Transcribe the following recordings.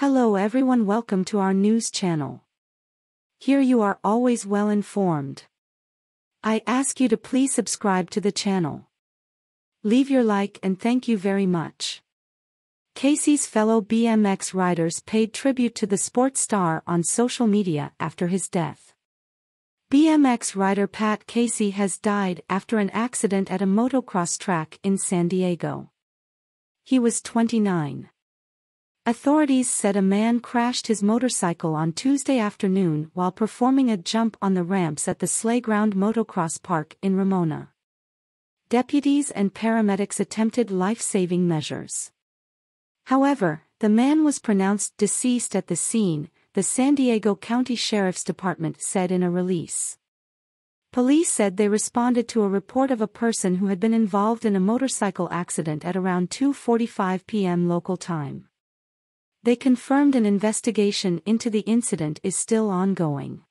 Hello everyone, welcome to our news channel. Here you are always well informed. I ask you to please subscribe to the channel. Leave your like and thank you very much. Casey's fellow BMX riders paid tribute to the sports star on social media after his death. BMX rider Pat Casey has died after an accident at a motocross track in San Diego. He was 29. Authorities said a man crashed his motorcycle on Tuesday afternoon while performing a jump on the ramps at the Slayground Motocross Park in Ramona. Deputies and paramedics attempted life-saving measures. However, the man was pronounced deceased at the scene, the San Diego County Sheriff's Department said in a release. Police said they responded to a report of a person who had been involved in a motorcycle accident at around 2:45 p.m. local time. They confirmed an investigation into the incident is still ongoing.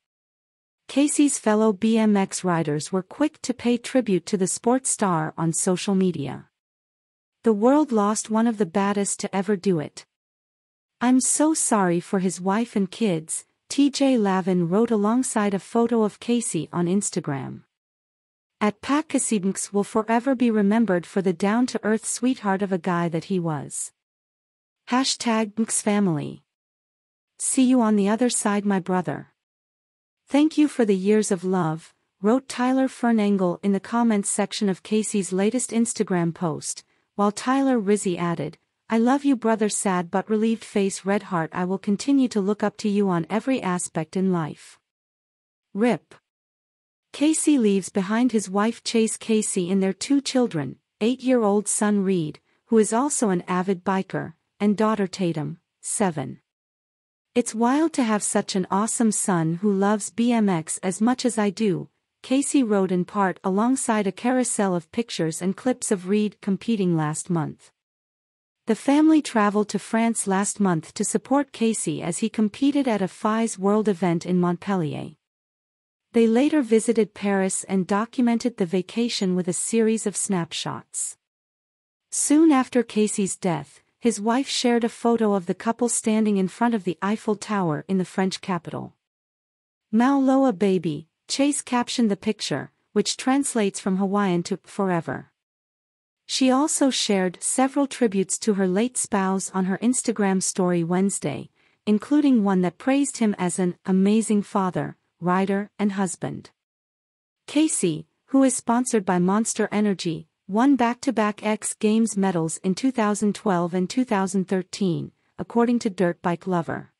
Casey's fellow BMX riders were quick to pay tribute to the sports star on social media. The world lost one of the baddest to ever do it. I'm so sorry for his wife and kids, TJ Lavin wrote alongside a photo of Casey on Instagram. At Pat Casey will forever be remembered for the down-to-earth sweetheart of a guy that he was. #BMX family. See you on the other side, my brother. Thank you for the years of love, wrote Tyler Fernengel in the comments section of Casey's latest Instagram post, while Tyler Rizzi added, I love you brother, sad but relieved face, red heart. I will continue to look up to you on every aspect in life. RIP. Casey leaves behind his wife Chase Casey and their 2 children, 8-year-old son Reed, who is also an avid biker, and daughter Tatum, 7. It's wild to have such an awesome son who loves BMX as much as I do, Casey wrote in part alongside a carousel of pictures and clips of Reed competing last month. The family traveled to France last month to support Casey as he competed at a FISE World event in Montpellier. They later visited Paris and documented the vacation with a series of snapshots. Soon after Casey's death, his wife shared a photo of the couple standing in front of the Eiffel Tower in the French capital. Mauloa baby, Chase captioned the picture, which translates from Hawaiian to forever. She also shared several tributes to her late spouse on her Instagram story Wednesday, including one that praised him as an amazing father, rider, and husband. Casey, who is sponsored by Monster Energy, won back-to-back X Games medals in 2012 and 2013, according to Dirt Bike Lover.